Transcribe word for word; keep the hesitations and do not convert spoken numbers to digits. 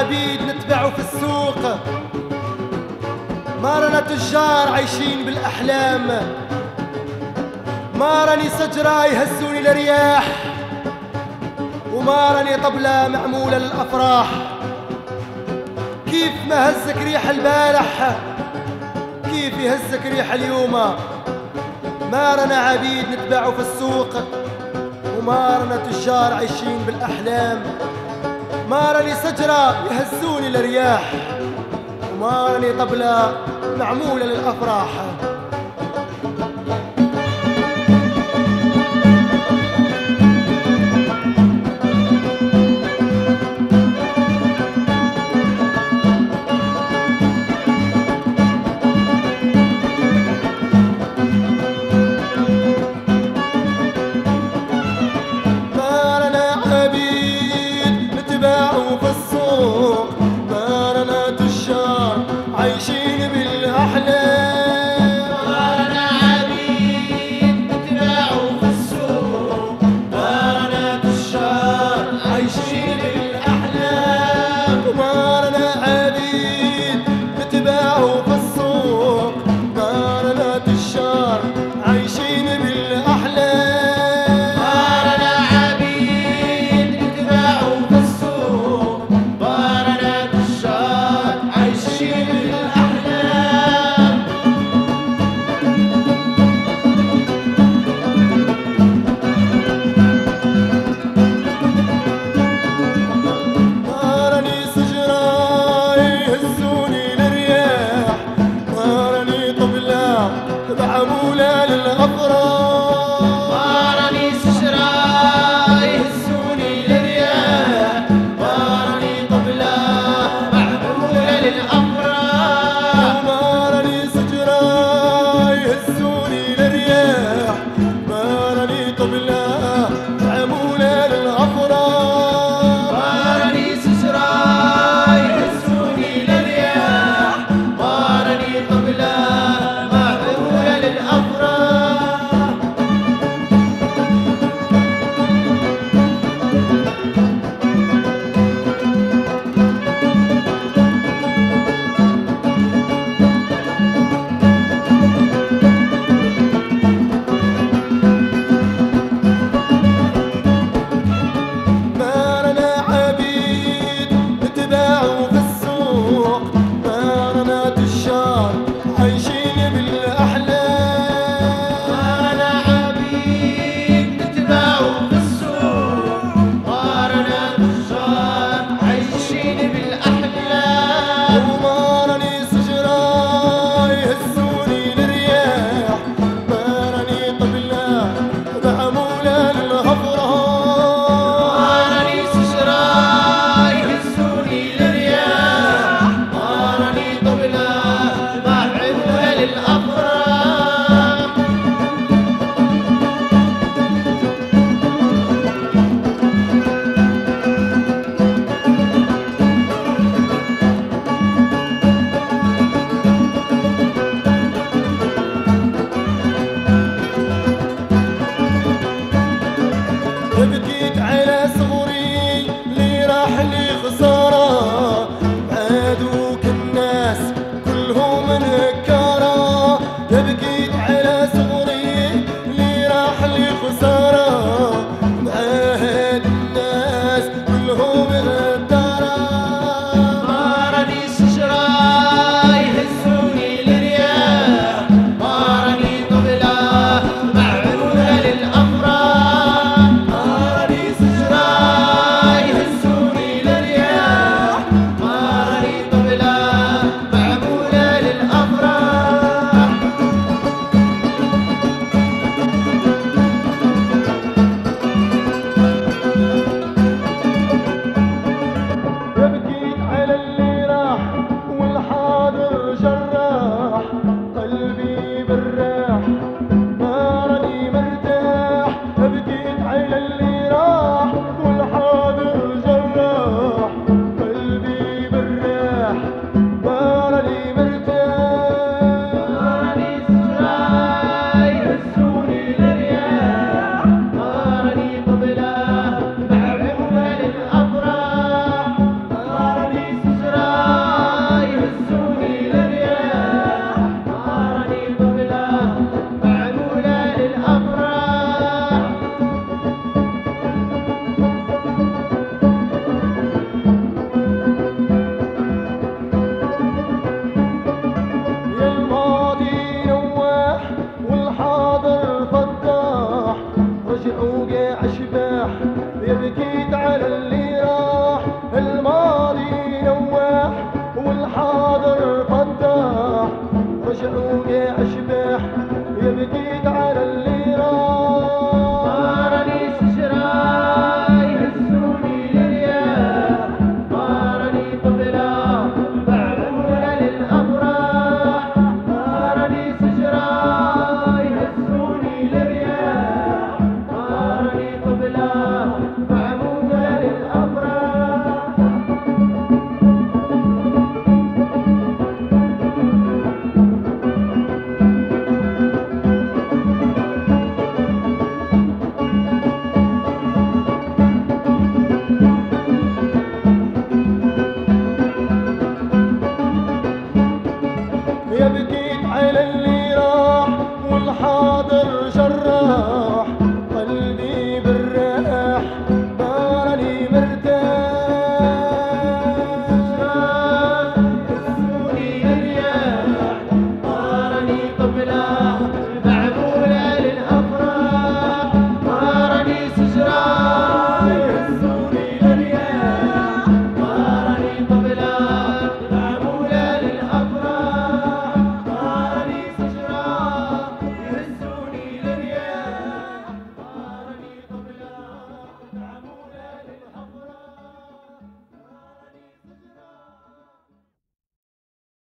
عبيد نتبعوا في السوق، ما رانا تجار عايشين بالأحلام، ما راني سجرة يهزوني لرياح، وما راني طبلة معمولة للأفراح. كيف ما هزك ريح البارح كيف يهزك ريح اليوم، ما رانا عبيد نتبعوا في السوق، وما رانا تجار عايشين بالأحلام، ما راني سجرة يهزوني لرياح، وما راني طبلة معمولة للأفراح.